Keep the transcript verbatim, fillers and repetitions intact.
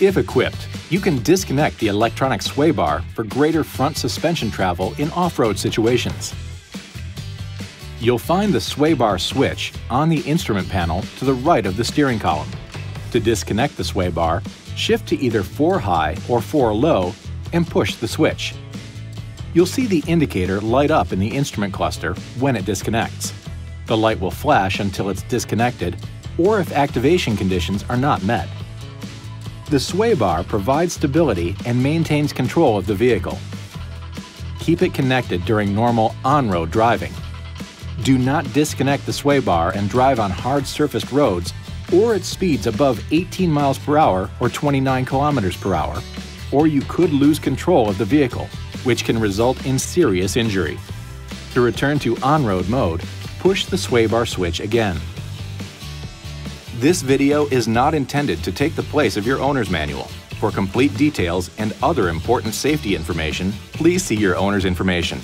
If equipped, you can disconnect the electronic sway bar for greater front suspension travel in off-road situations. You'll find the sway bar switch on the instrument panel to the right of the steering column. To disconnect the sway bar, shift to either four high or four low and push the switch. You'll see the indicator light up in the instrument cluster when it disconnects. The light will flash until it's disconnected or if activation conditions are not met. The sway bar provides stability and maintains control of the vehicle. Keep it connected during normal on-road driving. Do not disconnect the sway bar and drive on hard-surfaced roads or at speeds above eighteen miles per hour or twenty-nine kilometers per hour, or you could lose control of the vehicle, which can result in serious injury. To return to on-road mode, push the sway bar switch again. This video is not intended to take the place of your owner's manual. For complete details and other important safety information, please see your owner's information.